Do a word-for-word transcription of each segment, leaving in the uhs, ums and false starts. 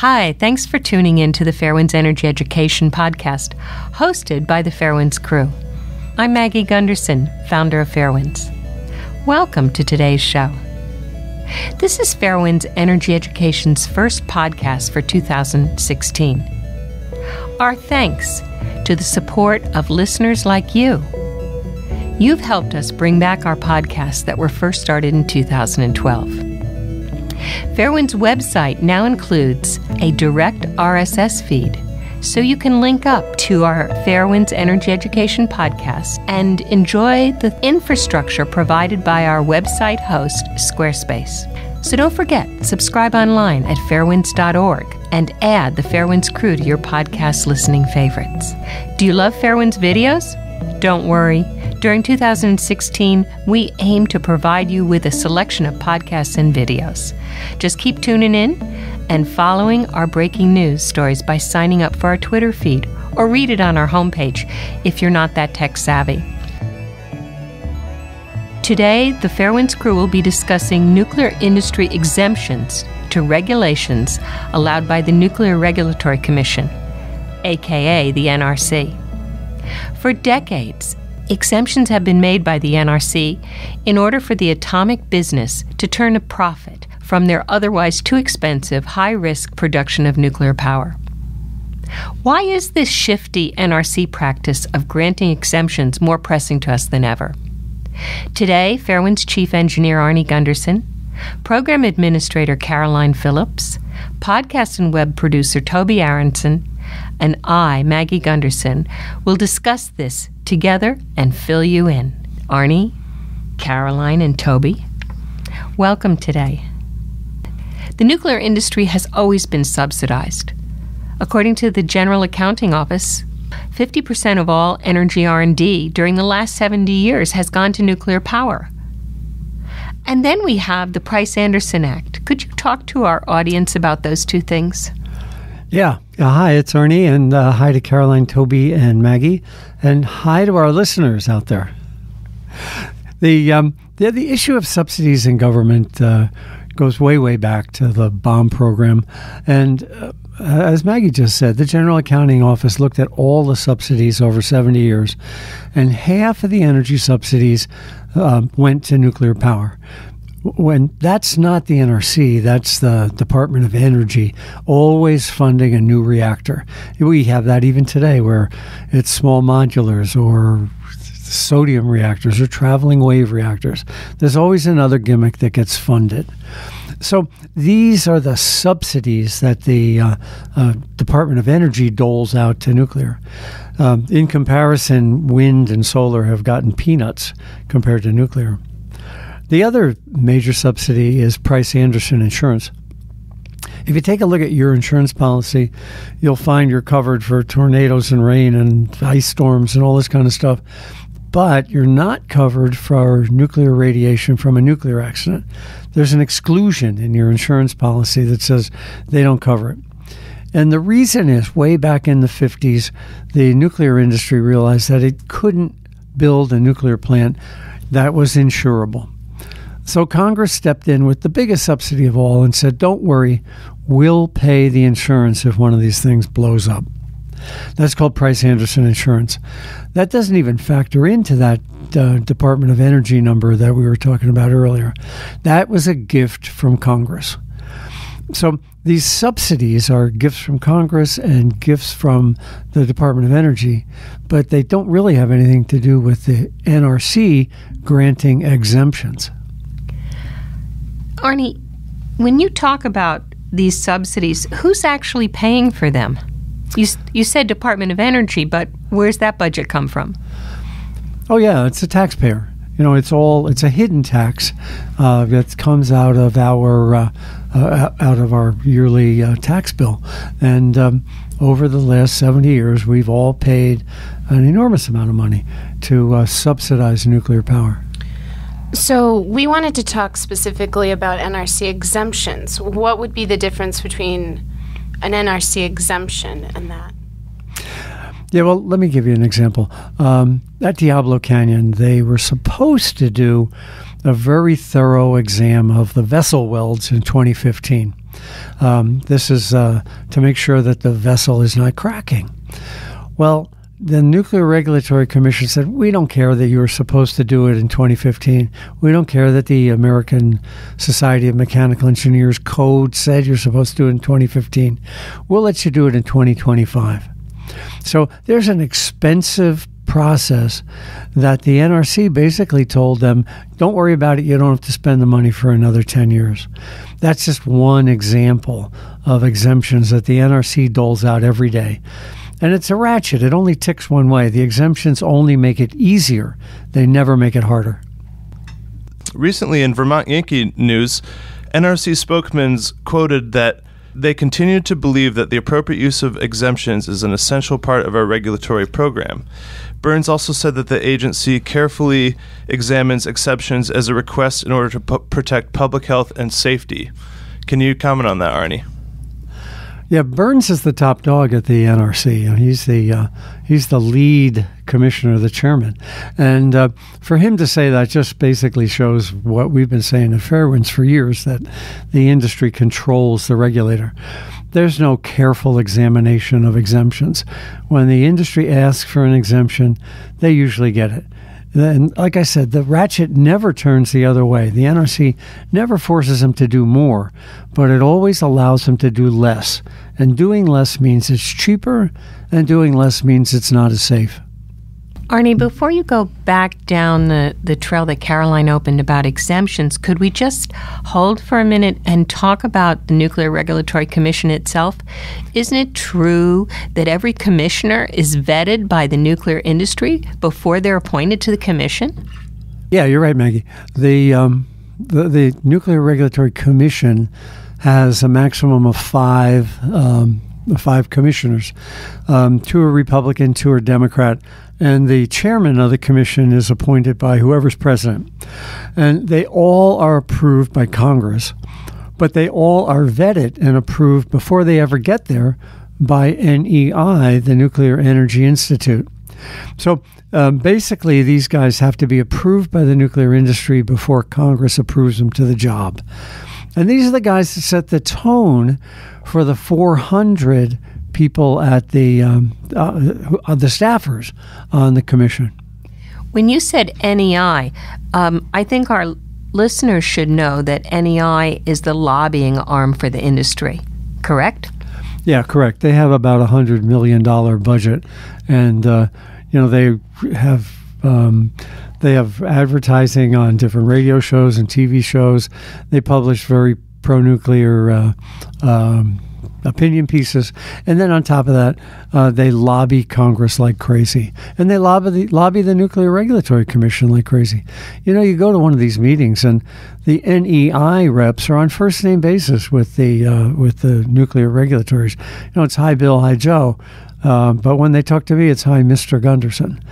Hi, thanks for tuning in to the Fairewinds Energy Education Podcast, hosted by the Fairewinds crew. I'm Maggie Gundersen, founder of Fairewinds. Welcome to today's show. This is Fairewinds Energy Education's first podcast for two thousand sixteen. Our thanks to the support of listeners like you. You've helped us bring back our podcasts that were first started in two thousand twelve. Fairewinds' website now includes a direct R S S feed, so you can link up to our Fairewinds Energy Education podcast and enjoy the infrastructure provided by our website host, Squarespace. So don't forget, subscribe online at fairewinds dot org and add the Fairewinds crew to your podcast listening favorites. Do you love Fairewinds videos? Don't worry. During two thousand sixteen, we aim to provide you with a selection of podcasts and videos. Just keep tuning in and following our breaking news stories by signing up for our Twitter feed or read it on our homepage if you're not that tech savvy. Today, the Fairewinds crew will be discussing nuclear industry exemptions to regulations allowed by the Nuclear Regulatory Commission, aka the N R C. For decades, exemptions have been made by the N R C in order for the atomic business to turn a profit from their otherwise too expensive, high-risk production of nuclear power. Why is this shifty N R C practice of granting exemptions more pressing to us than ever? Today, Fairewinds Chief Engineer Arnie Gundersen, Program Administrator Caroline Phillips, podcast and web producer Toby Aronson, and I, Maggie Gundersen, will discuss this together and fill you in. Arnie, Caroline, and Toby, welcome today. The nuclear industry has always been subsidized. According to the General Accounting Office, fifty percent of all energy R and D during the last seventy years has gone to nuclear power. And then we have the Price-Anderson Act. Could you talk to our audience about those two things? Yeah. Uh, hi, it's Arnie, and uh, hi to Caroline, Toby, and Maggie, and hi to our listeners out there. The um, the, the issue of subsidies in government uh, goes way, way back to the bomb program. And uh, as Maggie just said, the General Accounting Office looked at all the subsidies over seventy years, and half of the energy subsidies uh, went to nuclear power. When that's not the N R C, that's the Department of Energy always funding a new reactor. We have that even today, where it's small modulars or sodium reactors or traveling wave reactors. There's always another gimmick that gets funded. So these are the subsidies that the uh, uh, Department of Energy doles out to nuclear. Um, in comparison, wind and solar have gotten peanuts compared to nuclear. The other major subsidy is Price-Anderson insurance. If you take a look at your insurance policy, you'll find you're covered for tornadoes and rain and ice storms and all this kind of stuff, but you're not covered for nuclear radiation from a nuclear accident. There's an exclusion in your insurance policy that says they don't cover it. And the reason is, way back in the fifties, the nuclear industry realized that it couldn't build a nuclear plant that was insurable. So Congress stepped in with the biggest subsidy of all and said, don't worry, we'll pay the insurance if one of these things blows up. That's called Price-Anderson insurance. That doesn't even factor into that uh, Department of Energy number that we were talking about earlier. That was a gift from Congress. So these subsidies are gifts from Congress and gifts from the Department of Energy, but they don't really have anything to do with the N R C granting exemptions. Arnie, when you talk about these subsidies, who's actually paying for them? You you said Department of Energy, but where's that budget come from? Oh yeah, it's the taxpayer. You know, it's all it's a hidden tax uh, that comes out of our uh, uh, out of our yearly uh, tax bill. And um, over the last seventy years, we've all paid an enormous amount of money to uh, subsidize nuclear power. So we wanted to talk specifically about N R C exemptions. What would be the difference between an N R C exemption and that? Yeah, well, let me give you an example. Um, at Diablo Canyon, they were supposed to do a very thorough exam of the vessel welds in twenty fifteen. Um, this is uh, to make sure that the vessel is not cracking. Well, the Nuclear Regulatory Commission said, we don't care that you were supposed to do it in twenty fifteen. We don't care that the American Society of Mechanical Engineers code said you're supposed to do it in twenty fifteen. We'll let you do it in twenty twenty-five. So there's an expensive process that the N R C basically told them, don't worry about it, you don't have to spend the money for another ten years. That's just one example of exemptions that the N R C doles out every day. And it's a ratchet. It only ticks one way. The exemptions only make it easier. They never make it harder. Recently in Vermont Yankee news, N R C spokesmen quoted that they continue to believe that the appropriate use of exemptions is an essential part of our regulatory program. Burns also said that the agency carefully examines exceptions as a request in order to p- protect public health and safety. Can you comment on that, Arnie? Yeah, Burns is the top dog at the N R C. He's the uh, he's the lead commissioner, the chairman. And uh, for him to say that just basically shows what we've been saying at Fairewinds for years, that the industry controls the regulator. There's no careful examination of exemptions. When the industry asks for an exemption, they usually get it. And like I said, the ratchet never turns the other way. The N R C never forces them to do more, but it always allows them to do less. And doing less means it's cheaper, and doing less means it's not as safe. Arnie, before you go back down the, the trail that Caroline opened about exemptions, could we just hold for a minute and talk about the Nuclear Regulatory Commission itself? Isn't it true that every commissioner is vetted by the nuclear industry before they're appointed to the commission? Yeah, you're right, Maggie. The, um, the, the Nuclear Regulatory Commission has a maximum of five um the five commissioners. Um, two are Republican, two are Democrat, and the chairman of the commission is appointed by whoever's president. And they all are approved by Congress, but they all are vetted and approved before they ever get there by N E I, the Nuclear Energy Institute. So um, basically, these guys have to be approved by the nuclear industry before Congress approves them to the job. And these are the guys that set the tone for the four hundred people at the um, uh, the staffers on the commission. When you said N E I, um, I think our listeners should know that N E I is the lobbying arm for the industry, correct? Yeah, correct. They have about a one hundred million dollars budget, and uh, you know they have... Um, They have advertising on different radio shows and T V shows. They publish very pro-nuclear uh, um, opinion pieces. And then on top of that, uh, they lobby Congress like crazy. And they lobby the, lobby the Nuclear Regulatory Commission like crazy. You know, you go to one of these meetings and the N E I reps are on first-name basis with the, uh, with the nuclear regulators. You know, it's hi, Bill, hi, Joe. Uh, but when they talk to me, it's, hi, Mister Gundersen.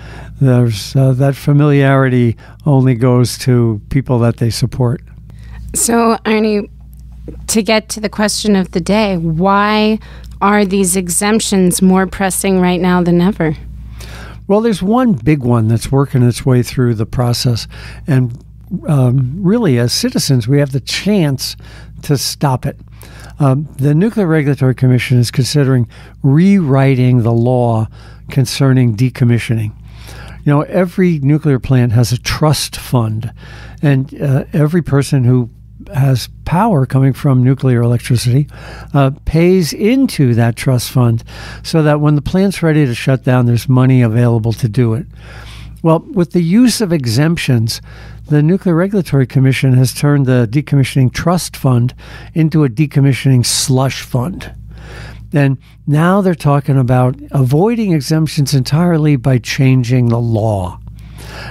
There's, uh, that familiarity only goes to people that they support. So, Arnie, to get to the question of the day, why are these exemptions more pressing right now than ever? Well, there's one big one that's working its way through the process. And um, really, as citizens, we have the chance to stop it. Um, the Nuclear Regulatory Commission is considering rewriting the law concerning decommissioning. You know, every nuclear plant has a trust fund, and uh, every person who has power coming from nuclear electricity uh, pays into that trust fund so that when the plant's ready to shut down, there's money available to do it. Well, with the use of exemptions, the Nuclear Regulatory Commission has turned the decommissioning trust fund into a decommissioning slush fund. And now they're talking about avoiding exemptions entirely by changing the law.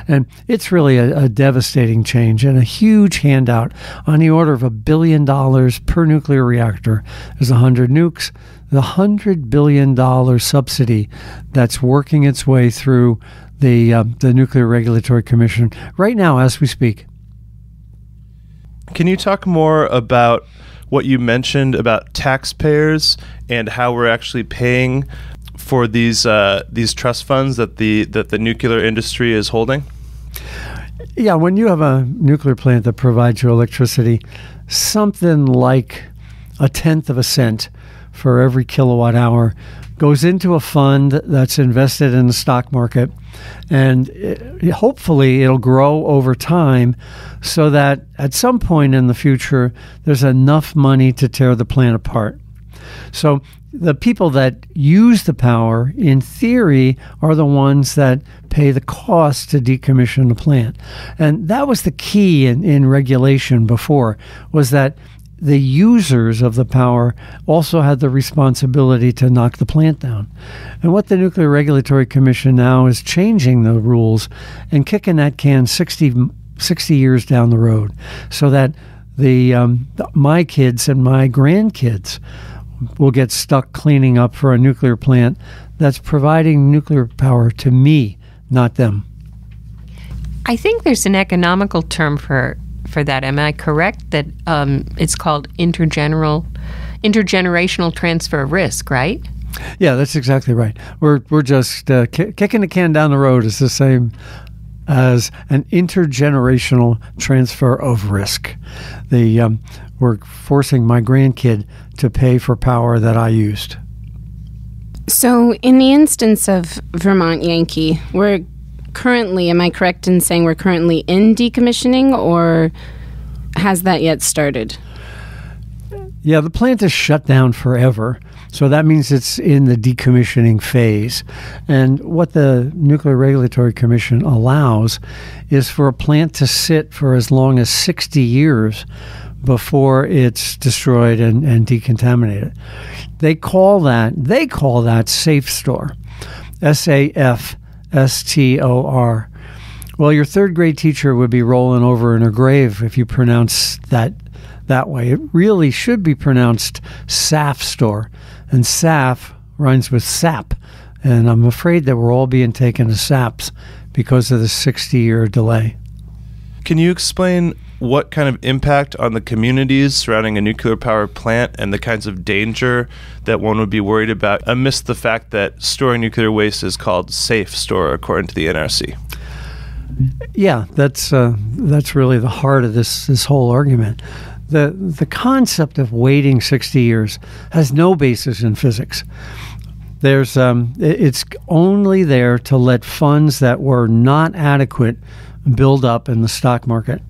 And it's really a, a devastating change and a huge handout on the order of a billion dollars per nuclear reactor. There's one hundred nukes. The one hundred billion dollars subsidy that's working its way through the uh, the Nuclear Regulatory Commission right now as we speak. Can you talk more about what you mentioned about taxpayers and how we're actually paying for these uh, these trust funds that the that the nuclear industry is holding? Yeah, when you have a nuclear plant that provides you electricity, something like a tenth of a cent for every kilowatt hour goes into a fund that's invested in the stock market, and it, hopefully it'll grow over time so that at some point in the future there's enough money to tear the plant apart. So the people that use the power, in theory, are the ones that pay the cost to decommission the plant. And that was the key in, in regulation before, was that the users of the power also had the responsibility to knock the plant down. And what the Nuclear Regulatory Commission now is changing the rules and kicking that can sixty, sixty years down the road, so that the, um, the my kids and my grandkids will get stuck cleaning up for a nuclear plant that's providing nuclear power to me, not them. I think there's an economical term for for that. Am I correct that um, it's called intergeneral, intergenerational transfer of risk, right? Yeah, that's exactly right. We're, we're just uh, ki kicking the can down the road is the same as an intergenerational transfer of risk. The um, we're forcing my grandkid to pay for power that I used. So in the instance of Vermont Yankee, we're currently, am I correct in saying we're currently in decommissioning, or has that yet started? Yeah, the plant is shut down forever. So that means it's in the decommissioning phase. And what the Nuclear Regulatory Commission allows is for a plant to sit for as long as sixty years before it's destroyed and, and decontaminated. They call that, they call that SAFSTOR, S A F S T O R. Well, your third grade teacher would be rolling over in her grave if you pronounce that that way. It really should be pronounced SAFSTOR, and SAF rhymes with sap, and I'm afraid that we're all being taken as saps because of the sixty-year delay. Can you explain what kind of impact on the communities surrounding a nuclear power plant and the kinds of danger that one would be worried about amidst the fact that storing nuclear waste is called SAFSTOR according to the N R C? Yeah, that's uh, that's really the heart of this this whole argument. The the concept of waiting sixty years has no basis in physics. There's um, it's only there to let funds that were not adequate build up in the stock market.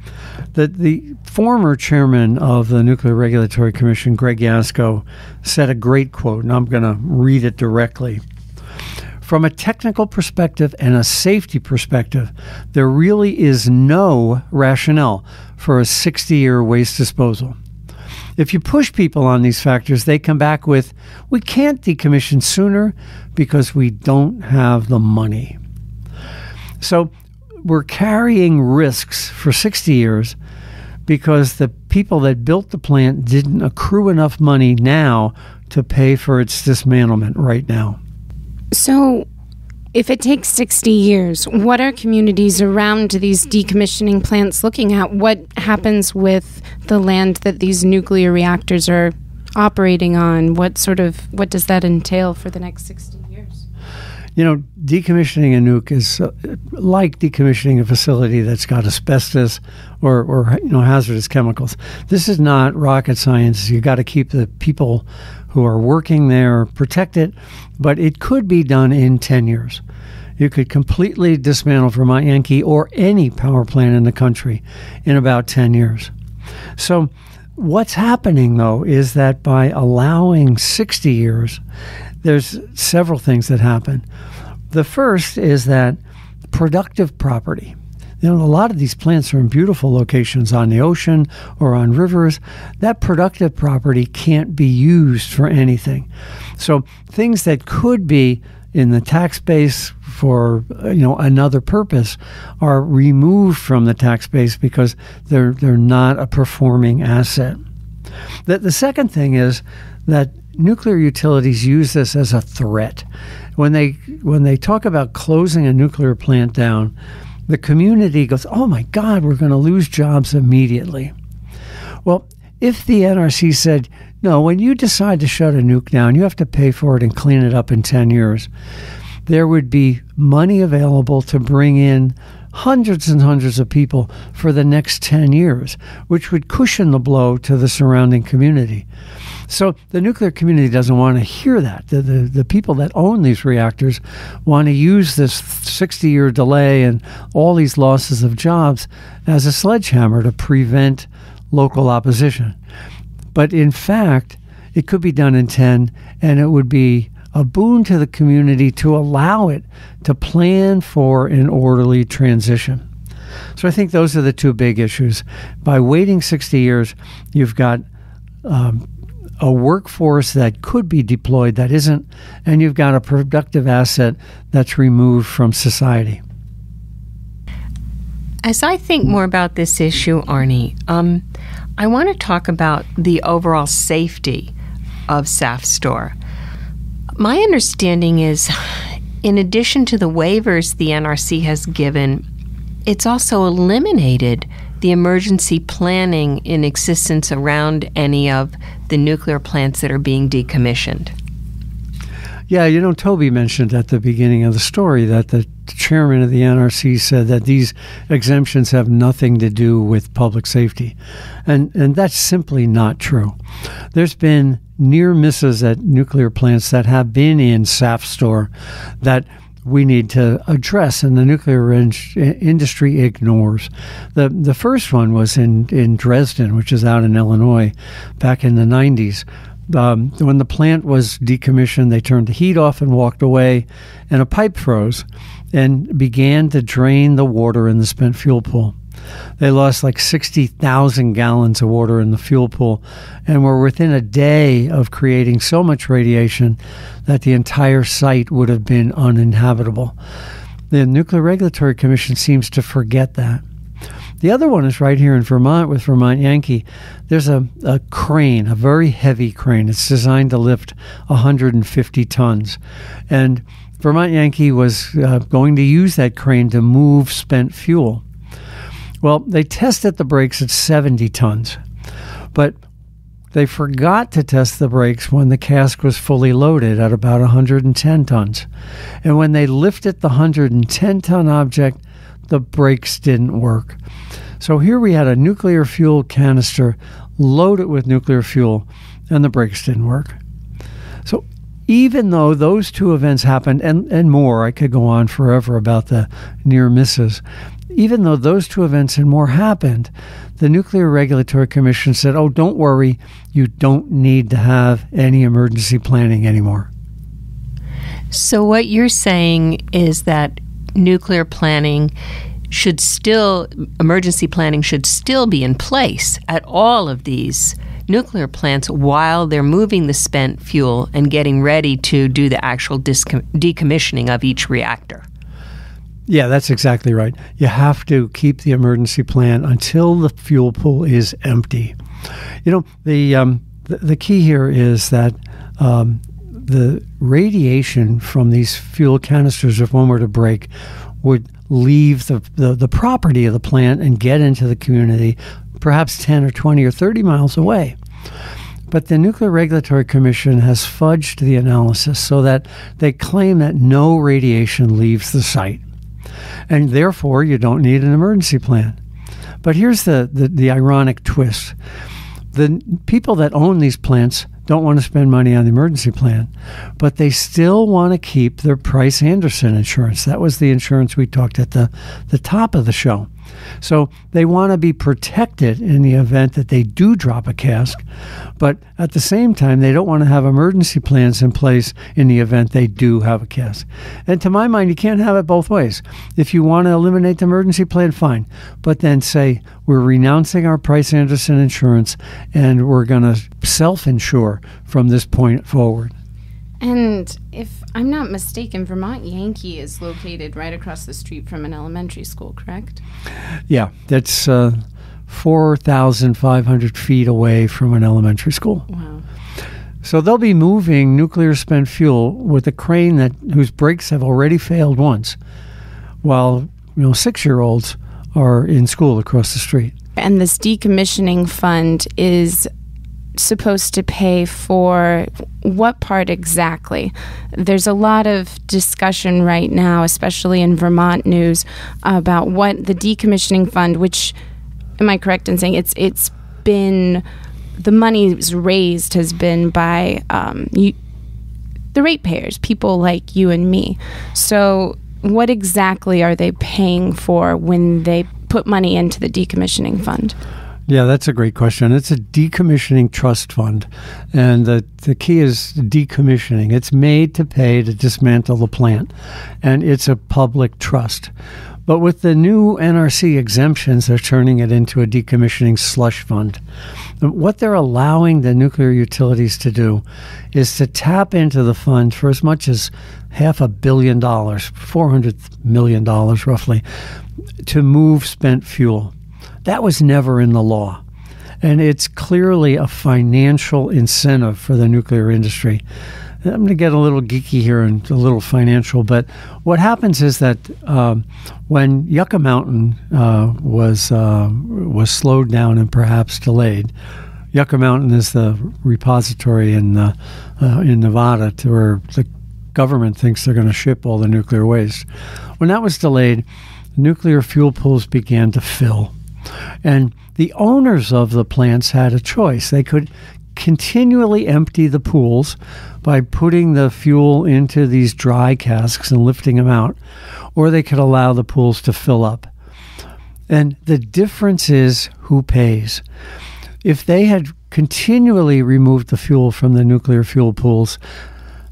The, the former chairman of the Nuclear Regulatory Commission, Greg Jaczko, said a great quote, and I'm going to read it directly. "From a technical perspective and a safety perspective, there really is no rationale for a sixty-year waste disposal. If you push people on these factors, they come back with, 'We can't decommission sooner because we don't have the money.'" So we're carrying risks for sixty years because the people that built the plant didn't accrue enough money now to pay for its dismantlement right now. So if it takes sixty years, what are communities around these decommissioning plants looking at? What happens with the land that these nuclear reactors are operating on? What sort of, what does that entail for the next sixty years? You know, decommissioning a nuke is uh, like decommissioning a facility that's got asbestos or, or you know, hazardous chemicals. This is not rocket science. You got to keep the people who are working there protected, but it could be done in ten years. You could completely dismantle Vermont Yankee or any power plant in the country in about ten years. So what's happening, though, is that by allowing sixty years, there's several things that happen. The first is that productive property. You know, a lot of these plants are in beautiful locations on the ocean or on rivers. That productive property can't be used for anything. So things that could be in the tax base for, you know, another purpose are removed from the tax base because they're, they're not a performing asset. The, the second thing is that nuclear utilities use this as a threat. When they, when they talk about closing a nuclear plant down, the community goes, "Oh my God, we're going to lose jobs immediately." Well, if the N R C said, "No, when you decide to shut a nuke down, you have to pay for it and clean it up in ten years," there would be money available to bring in hundreds and hundreds of people for the next ten years, which would cushion the blow to the surrounding community. So the nuclear community doesn't want to hear that. The, the, the people that own these reactors want to use this sixty-year delay and all these losses of jobs as a sledgehammer to prevent local opposition. But in fact, it could be done in ten, and it would be a boon to the community to allow it to plan for an orderly transition. So I think those are the two big issues. By waiting sixty years, you've got um, a workforce that could be deployed that isn't, and you've got a productive asset that's removed from society. As I think more about this issue, Arnie, um, I want to talk about the overall safety of SAFSTOR. My understanding is, in addition to the waivers the N R C has given, it's also eliminated the emergency planning in existence around any of the nuclear plants that are being decommissioned. Yeah, you know, Toby mentioned at the beginning of the story that the chairman of the N R C said that these exemptions have nothing to do with public safety. And, and that's simply not true. There's been near misses at nuclear plants that have been in SAFSTOR that we need to address, and the nuclear in industry ignores. The The first one was in, in Dresden, which is out in Illinois, back in the nineties. Um, when the plant was decommissioned, they turned the heat off and walked away, and a pipe froze and began to drain the water in the spent fuel pool. They lost like sixty thousand gallons of water in the fuel pool and were within a day of creating so much radiation that the entire site would have been uninhabitable. The Nuclear Regulatory Commission seems to forget that. The other one is right here in Vermont with Vermont Yankee. There's a, a crane, a very heavy crane. It's designed to lift one hundred fifty tons. And Vermont Yankee was uh, going to use that crane to move spent fuel. Well, they tested the brakes at seventy tons, but they forgot to test the brakes when the cask was fully loaded at about one hundred ten tons. And when they lifted the one hundred ten ton object, the brakes didn't work. So here we had a nuclear fuel canister loaded with nuclear fuel, and the brakes didn't work. So even though those two events happened, and, and more, I could go on forever about the near misses, even though those two events and more happened, the Nuclear Regulatory Commission said, oh, don't worry, you don't need to have any emergency planning anymore. So what you're saying is that nuclear planning should still, emergency planning should still be in place at all of these nuclear plants while they're moving the spent fuel and getting ready to do the actual decommissioning of each reactor. Yeah, that's exactly right. You have to keep the emergency plan until the fuel pool is empty. You know, the, um, the, the key here is that um, the radiation from these fuel canisters, if one were to break, would leave the, the, the property of the plant and get into the community, perhaps ten or twenty or thirty miles away. But the Nuclear Regulatory Commission has fudged the analysis so that they claim that no radiation leaves the site, and therefore you don't need an emergency plan. But here's the, the, the ironic twist. The people that own these plants don't want to spend money on the emergency plan, but they still want to keep their Price-Anderson insurance. That was the insurance we talked at the, the top of the show. So they want to be protected in the event that they do drop a cask, but at the same time, they don't want to have emergency plans in place in the event they do have a cask. And to my mind, you can't have it both ways. If you want to eliminate the emergency plan, fine, but then say, we're renouncing our Price-Anderson insurance and we're going to self-insure from this point forward. And if I'm not mistaken, Vermont Yankee is located right across the street from an elementary school, correct? Yeah, that's uh, four thousand five hundred feet away from an elementary school. Wow. So they'll be moving nuclear spent fuel with a crane that whose brakes have already failed once, while, you know, six-year-olds are in school across the street. And this decommissioning fund is supposed to pay for what part exactly? There's a lot of discussion right now, especially in Vermont news, about what the decommissioning fund, which, am I correct in saying it's it's been, the money's raised has been by um, you, the ratepayers, people like you and me. So what exactly are they paying for when they put money into the decommissioning fund? Yeah, that's a great question. It's a decommissioning trust fund, and the, the key is decommissioning. It's made to pay to dismantle the plant, and it's a public trust. But with the new N R C exemptions, they're turning it into a decommissioning slush fund. What they're allowing the nuclear utilities to do is to tap into the fund for as much as half a billion dollars, four hundred million dollars roughly, to move spent fuel. That was never in the law, and it's clearly a financial incentive for the nuclear industry. I'm going to get a little geeky here and a little financial, but what happens is that um, when Yucca Mountain uh, was, uh, was slowed down and perhaps delayed, Yucca Mountain is the repository in, uh, uh, in Nevada to where the government thinks they're going to ship all the nuclear waste. When that was delayed, nuclear fuel pools began to fill. And the owners of the plants had a choice. They could continually empty the pools by putting the fuel into these dry casks and lifting them out, or they could allow the pools to fill up. And the difference is who pays. If they had continually removed the fuel from the nuclear fuel pools,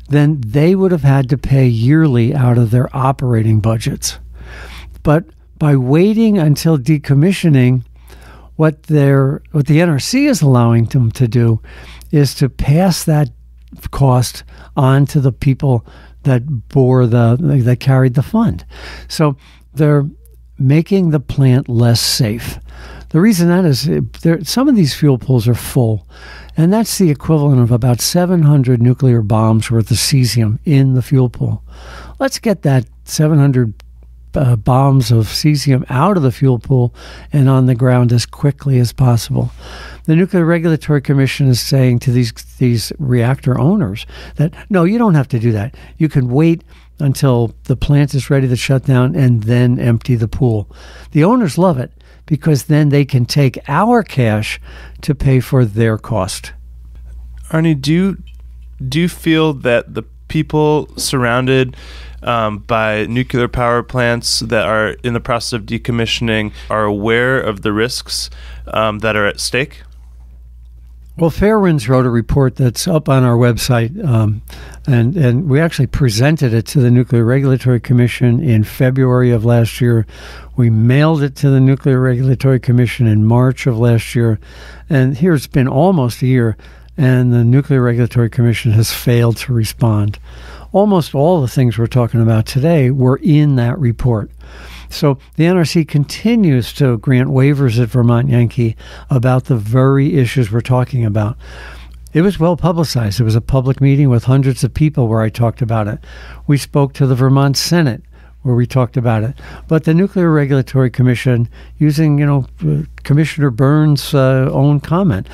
then they would have had to pay yearly out of their operating budgets. But by waiting until decommissioning, what they're, what the N R C is allowing them to do is to pass that cost on to the people that bore the that carried the fund. So they're making the plant less safe. The reason that is, there, some of these fuel pools are full, and that's the equivalent of about seven hundred nuclear bombs worth of cesium in the fuel pool. Let's get that seven hundred Uh, bombs of cesium out of the fuel pool and on the ground as quickly as possible. The Nuclear Regulatory Commission is saying to these these reactor owners that, no, you don't have to do that. You can wait until the plant is ready to shut down and then empty the pool. The owners love it because then they can take our cash to pay for their cost. Arnie, do you, do you feel that the people surrounded Um, by nuclear power plants that are in the process of decommissioning are aware of the risks um, that are at stake? Well, Fairewinds wrote a report that's up on our website, um, and, and we actually presented it to the Nuclear Regulatory Commission in February of last year. We mailed it to the Nuclear Regulatory Commission in March of last year, and here it's been almost a year, and the Nuclear Regulatory Commission has failed to respond. Almost all the things we're talking about today were in that report. So the N R C continues to grant waivers at Vermont Yankee about the very issues we're talking about. It was well publicized. It was a public meeting with hundreds of people where I talked about it. We spoke to the Vermont Senate where we talked about it. But the Nuclear Regulatory Commission, using, you know, Commissioner Burns' uh, own comment,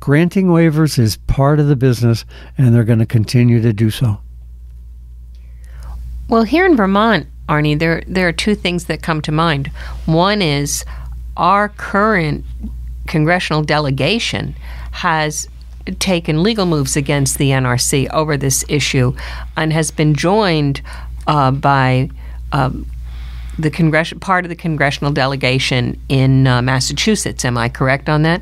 granting waivers is part of the business, and they're going to continue to do so. Well, here in Vermont, Arnie, there there are two things that come to mind. One is our current congressional delegation has taken legal moves against the N R C over this issue and has been joined uh, by um, the congress part of the congressional delegation in uh, Massachusetts. Am I correct on that?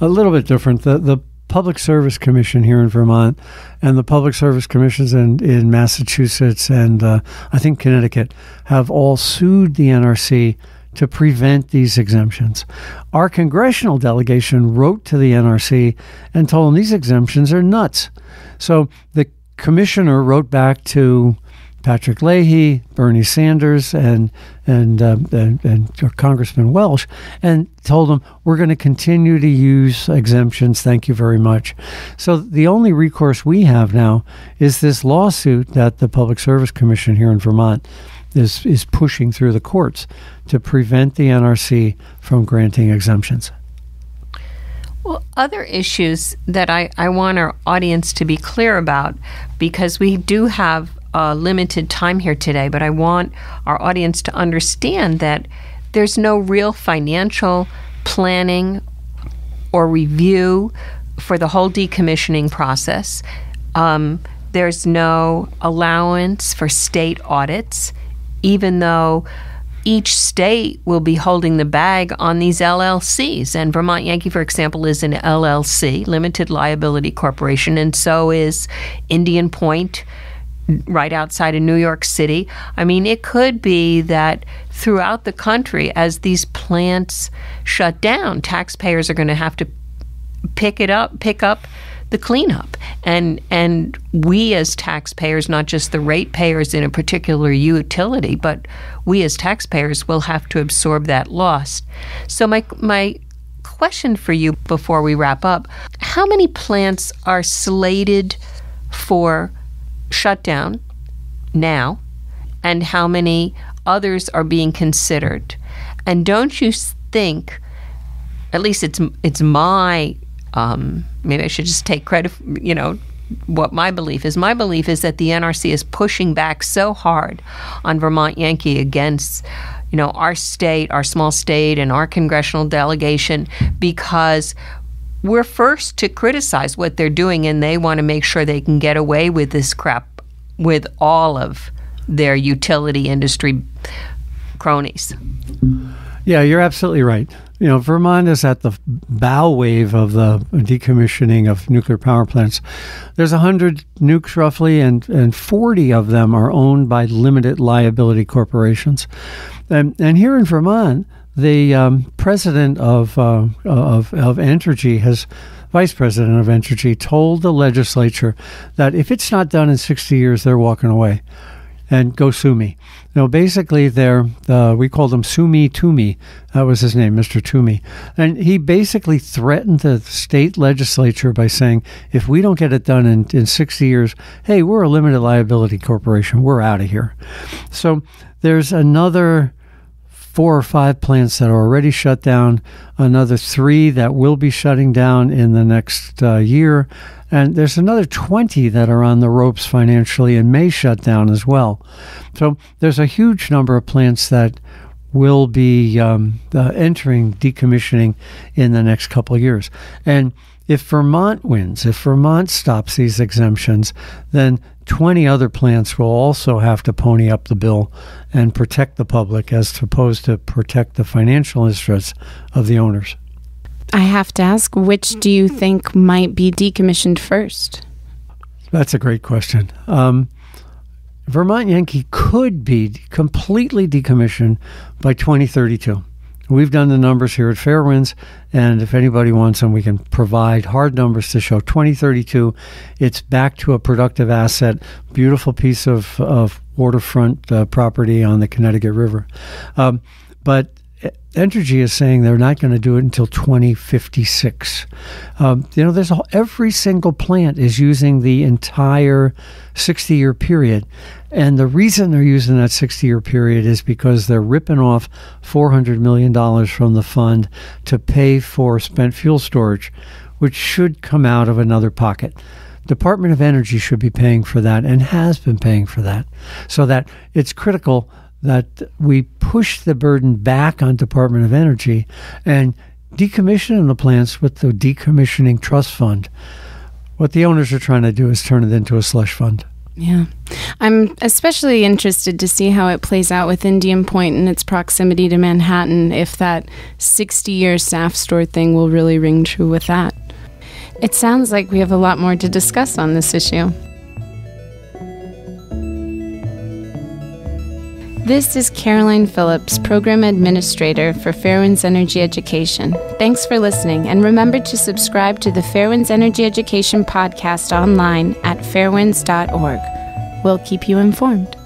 A little bit different. The, the Public Service Commission here in Vermont and the Public Service Commissions in, in Massachusetts and uh, I think Connecticut have all sued the N R C to prevent these exemptions. Our congressional delegation wrote to the N R C and told them these exemptions are nuts. So the commissioner wrote back to Patrick Leahy, Bernie Sanders, and and, uh, and and Congressman Welch, and told them, we're going to continue to use exemptions, thank you very much. So the only recourse we have now is this lawsuit that the Public Service Commission here in Vermont is, is pushing through the courts to prevent the N R C from granting exemptions. Well, other issues that I, I want our audience to be clear about, because we do have uh, limited time here today, but I want our audience to understand that there's no real financial planning or review for the whole decommissioning process. Um, there's no allowance for state audits, even though each state will be holding the bag on these L L Cs. And Vermont Yankee, for example, is an L L C, limited liability corporation, and so is Indian Point, right outside of New York City. I mean, it could be that throughout the country, as these plants shut down, taxpayers are going to have to pick it up, pick up the cleanup. And and we as taxpayers, not just the ratepayers in a particular utility, but we as taxpayers will have to absorb that loss. So my my question for you before we wrap up, how many plants are slated for shutdown now, and how many others are being considered? And don't you think, at least it's it's my um, maybe I should just take credit, you know, what my belief is. My belief is that the N R C is pushing back so hard on Vermont Yankee against, you know, our state, our small state, and our congressional delegation, because we're first to criticize what they're doing, and they want to make sure they can get away with this crap with all of their utility industry cronies. Yeah, you're absolutely right. You know, Vermont is at the bow wave of the decommissioning of nuclear power plants. There's one hundred nukes roughly, and, and forty of them are owned by limited liability corporations. And, and here in Vermont, the um, president of, uh, of, of Entergy has, vice president of Entergy, told the legislature that if it's not done in sixty years, they're walking away. And go sue me. Now, basically, they're, uh, we called him Sue Me Toomey. That was his name, Mister Toomey. And he basically threatened the state legislature by saying, if we don't get it done in, in sixty years, hey, we're a limited liability corporation. We're out of here. So there's another four or five plants that are already shut down, another three that will be shutting down in the next uh, year, and there's another twenty that are on the ropes financially and may shut down as well. So there's a huge number of plants that will be um, uh, entering decommissioning in the next couple of years. And if Vermont wins, if Vermont stops these exemptions, then twenty other plants will also have to pony up the bill and protect the public as opposed to protect the financial interests of the owners. I have to ask, which do you think might be decommissioned first? That's a great question. Um, Vermont Yankee could be completely decommissioned by twenty thirty-two. We've done the numbers here at Fairewinds, and if anybody wants them, we can provide hard numbers to show twenty thirty-two. It's back to a productive asset, beautiful piece of, of waterfront uh, property on the Connecticut River. Um, but Entergy is saying they're not going to do it until twenty fifty-six. Um, you know, there's a, every single plant is using the entire sixty-year period, and the reason they're using that sixty-year period is because they're ripping off four hundred million dollars from the fund to pay for spent fuel storage, which should come out of another pocket. Department of Energy should be paying for that and has been paying for that, so that it's critical that we push the burden back on Department of Energy and decommission the plants with the decommissioning trust fund. What the owners are trying to do is turn it into a slush fund. Yeah. I'm especially interested to see how it plays out with Indian Point and its proximity to Manhattan, if that sixty-year SAFSTOR thing will really ring true with that. It sounds like we have a lot more to discuss on this issue. This is Caroline Phillips, Program Administrator for Fairewinds Energy Education. Thanks for listening, and remember to subscribe to the Fairewinds Energy Education podcast online at fairewinds dot org. We'll keep you informed.